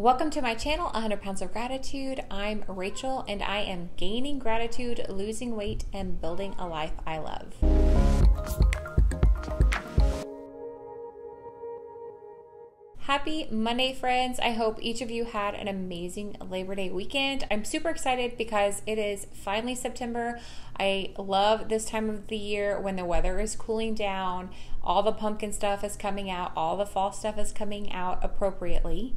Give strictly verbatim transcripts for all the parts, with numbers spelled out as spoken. Welcome to my channel, one hundred pounds of Gratitude. I'm Rachel, and I am gaining gratitude, losing weight, and building a life I love. Happy Monday, friends. I hope each of you had an amazing Labor Day weekend. I'm super excited because it is finally September. I love this time of the year when the weather is cooling down, all the pumpkin stuff is coming out, all the fall stuff is coming out appropriately.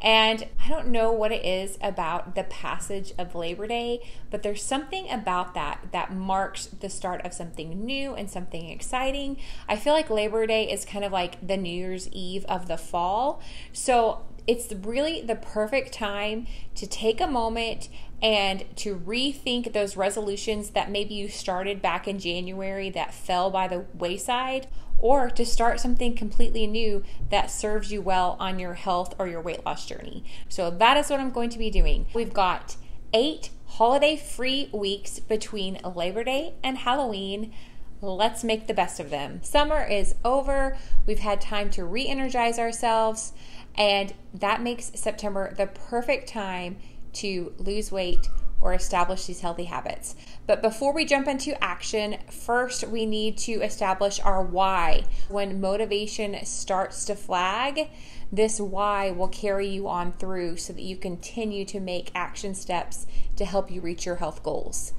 And I don't know what it is about the passage of Labor Day, but there's something about that that marks the start of something new and something exciting. I feel like Labor Day is kind of like the New Year's Eve of the fall. So it's really the perfect time to take a moment and to rethink those resolutions that maybe you started back in January that fell by the wayside, or to start something completely new that serves you well on your health or your weight loss journey. So that is what I'm going to be doing. We've got eight holiday-free weeks between Labor Day and Halloween. Let's make the best of them. Summer is over. We've had time to re-energize ourselves, and that makes September the perfect time to lose weight or establish these healthy habits. But before we jump into action, first we need to establish our why. When motivation starts to flag, this why will carry you on through so that you continue to make action steps to help you reach your health goals.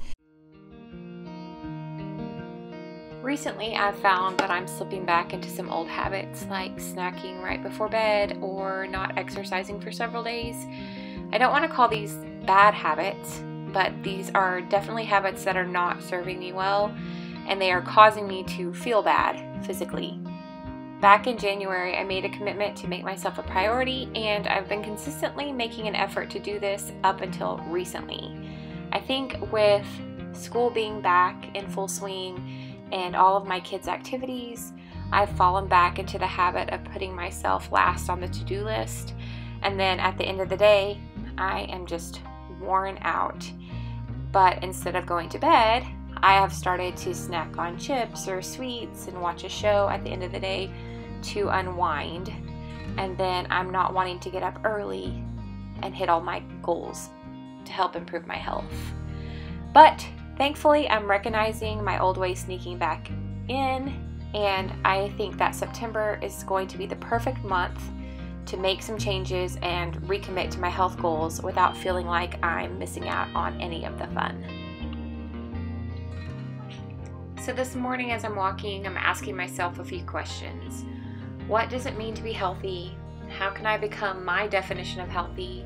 Recently, I've found that I'm slipping back into some old habits like snacking right before bed or not exercising for several days. I don't want to call these bad habits, but these are definitely habits that are not serving me well, and they are causing me to feel bad physically. Back in January, I made a commitment to make myself a priority, and I've been consistently making an effort to do this up until recently. I think with school being back in full swing and all of my kids' activities, I've fallen back into the habit of putting myself last on the to-do list, and then at the end of the day, I am just worn out. But instead of going to bed, I have started to snack on chips or sweets and watch a show at the end of the day to unwind, and then I'm not wanting to get up early and hit all my goals to help improve my health. But thankfully, I'm recognizing my old way sneaking back in, and I think that September is going to be the perfect month to make some changes and recommit to my health goals without feeling like I'm missing out on any of the fun. So this morning as I'm walking, I'm asking myself a few questions. What does it mean to be healthy? How can I become my definition of healthy?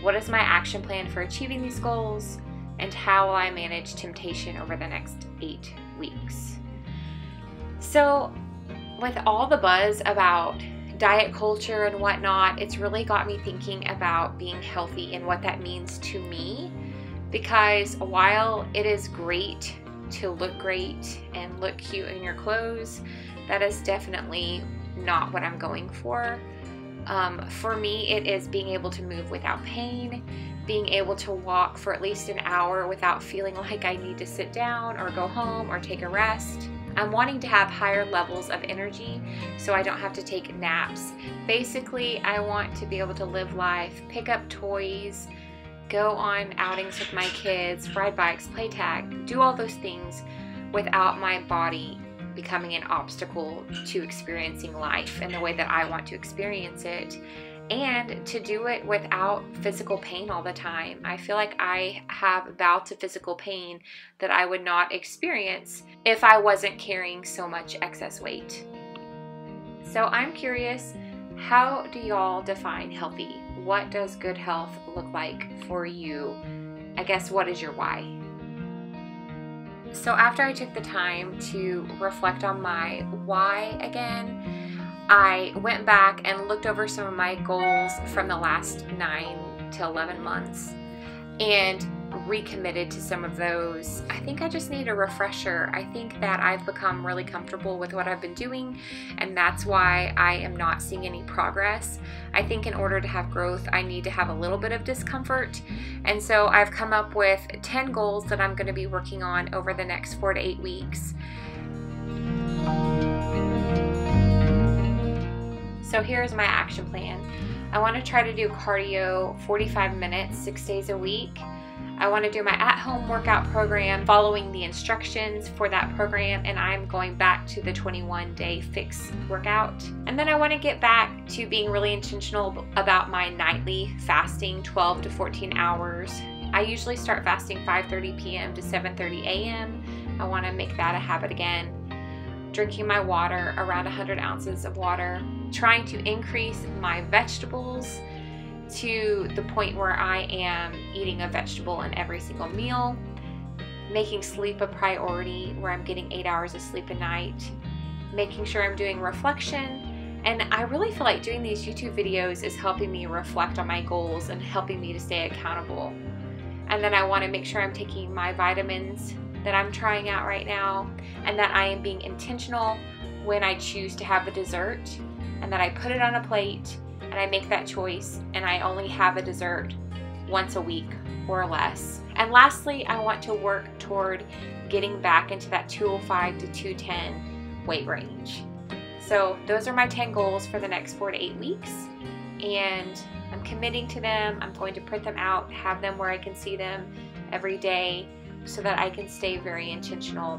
What is my action plan for achieving these goals? And how will I manage temptation over the next eight weeks? So with all the buzz about diet culture and whatnot, it's really got me thinking about being healthy and what that means to me, because while it is great to look great and look cute in your clothes, that is definitely not what I'm going for. Um, for me, it is being able to move without pain, being able to walk for at least an hour without feeling like I need to sit down or go home or take a rest. I'm wanting to have higher levels of energy so I don't have to take naps. Basically, I want to be able to live life, pick up toys, go on outings with my kids, ride bikes, play tag, do all those things without my body becoming an obstacle to experiencing life in the way that I want to experience it, and to do it without physical pain all the time. I feel like I have bouts of physical pain that I would not experience if I wasn't carrying so much excess weight. So I'm curious, how do y'all define healthy? What does good health look like for you? I guess, what is your why? So after I took the time to reflect on my why again, I went back and looked over some of my goals from the last nine to eleven months and recommitted to some of those. I think I just need a refresher. I think that I've become really comfortable with what I've been doing, and that's why I am not seeing any progress. I think in order to have growth, I need to have a little bit of discomfort. And so I've come up with ten goals that I'm going to be working on over the next four to eight weeks. So here's my action plan. I want to try to do cardio forty-five minutes, six days a week. I want to do my at-home workout program following the instructions for that program, and I'm going back to the twenty-one day fix workout. And then I want to get back to being really intentional about my nightly fasting, twelve to fourteen hours. I usually start fasting five thirty p m to seven thirty a m I want to make that a habit again. Drinking my water, around one hundred ounces of water. Trying to increase my vegetables to the point where I am eating a vegetable in every single meal. Making sleep a priority, where I'm getting eight hours of sleep a night. Making sure I'm doing reflection. And I really feel like doing these YouTube videos is helping me reflect on my goals and helping me to stay accountable. And then I want to make sure I'm taking my vitamins that I'm trying out right now, and that I am being intentional when I choose to have a dessert, and that I put it on a plate and I make that choice, and I only have a dessert once a week or less. And lastly, I want to work toward getting back into that two oh five to two ten weight range. So those are my ten goals for the next four to eight weeks, and I'm committing to them. I'm going to print them out, have them where I can see them every day, so that I can stay very intentional.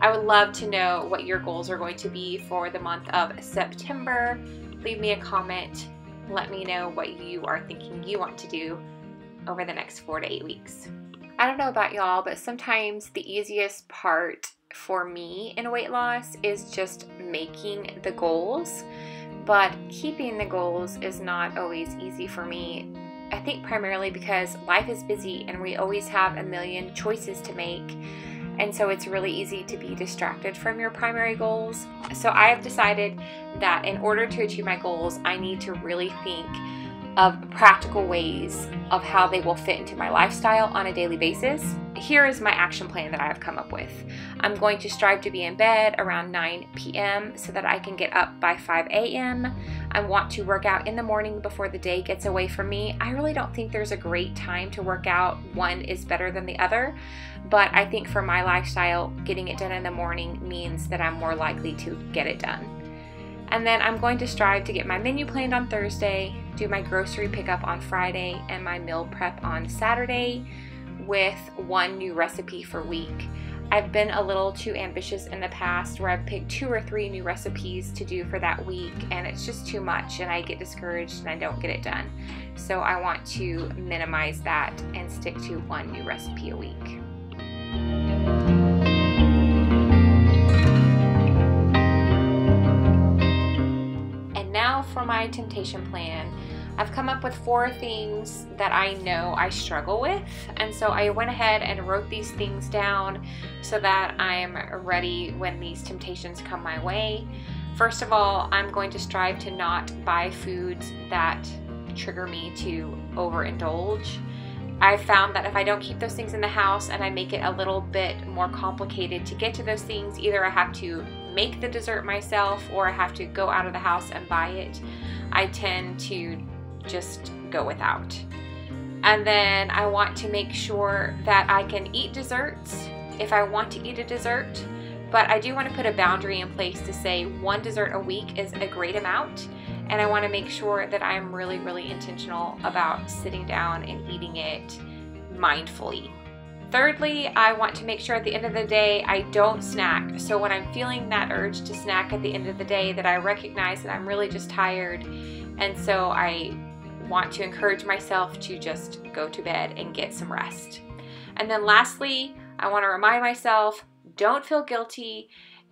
I would love to know what your goals are going to be for the month of September. Leave me a comment. Let me know what you are thinking you want to do over the next four to eight weeks. I don't know about y'all, but sometimes the easiest part for me in weight loss is just making the goals, but keeping the goals is not always easy for me. I think primarily because life is busy and we always have a million choices to make, and so it's really easy to be distracted from your primary goals. So I have decided that in order to achieve my goals, I need to really think of practical ways of how they will fit into my lifestyle on a daily basis. Here is my action plan that I have come up with. I'm going to strive to be in bed around nine p m so that I can get up by five a m I want to work out in the morning before the day gets away from me. I really don't think there's a great time to work out. One is better than the other, but I think for my lifestyle, getting it done in the morning means that I'm more likely to get it done. And then I'm going to strive to get my menu planned on Thursday, do my grocery pickup on Friday, and my meal prep on Saturday with one new recipe for week. I've been a little too ambitious in the past, where I've picked two or three new recipes to do for that week, and it's just too much and I get discouraged and I don't get it done. So I want to minimize that and stick to one new recipe a week. For my temptation plan, I've come up with four things that I know I struggle with, and so I went ahead and wrote these things down so that I'm ready when these temptations come my way. First of all, I'm going to strive to not buy foods that trigger me to overindulge. I found that if I don't keep those things in the house and I make it a little bit more complicated to get to those things, either I have to make the dessert myself or I have to go out of the house and buy it, I tend to just go without. And then I want to make sure that I can eat desserts if I want to eat a dessert, but I do want to put a boundary in place to say one dessert a week is a great amount, and I want to make sure that I'm really, really intentional about sitting down and eating it mindfully. Thirdly, I want to make sure at the end of the day I don't snack. So when I'm feeling that urge to snack at the end of the day, that I recognize that I'm really just tired, and so I want to encourage myself to just go to bed and get some rest. And then lastly, I want to remind myself, don't feel guilty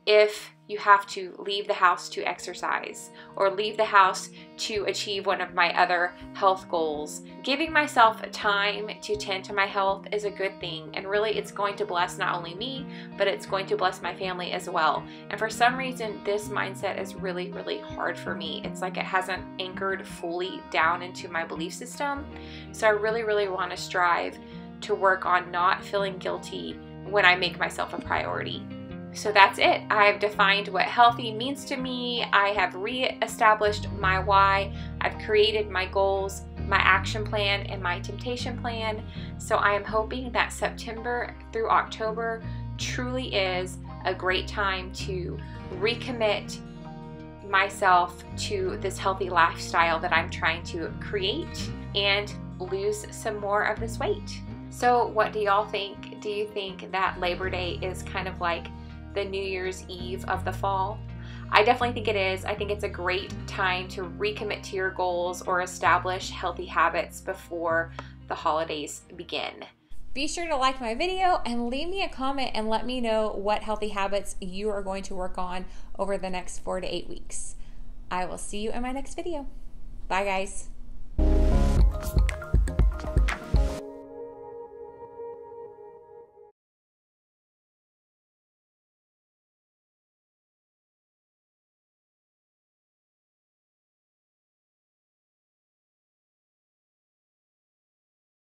if you have to leave the house to exercise or leave the house to achieve one of my other health goals. Giving myself time to tend to my health is a good thing, and really it's going to bless not only me, but it's going to bless my family as well. And for some reason, this mindset is really, really hard for me. It's like it hasn't anchored fully down into my belief system. So I really, really want to strive to work on not feeling guilty when I make myself a priority. So that's it. I've defined what healthy means to me. I have re-established my why. I've created my goals, my action plan, and my temptation plan. So I am hoping that September through October truly is a great time to recommit, myself to this healthy lifestyle that I'm trying to create and lose some more of this weight. So what do y'all think? Do you think that Labor Day is kind of like the New Year's Eve of the fall? I definitely think it is. I think it's a great time to recommit to your goals or establish healthy habits before the holidays begin. Be sure to like my video and leave me a comment and let me know what healthy habits you are going to work on over the next four to eight weeks. I will see you in my next video. Bye, guys.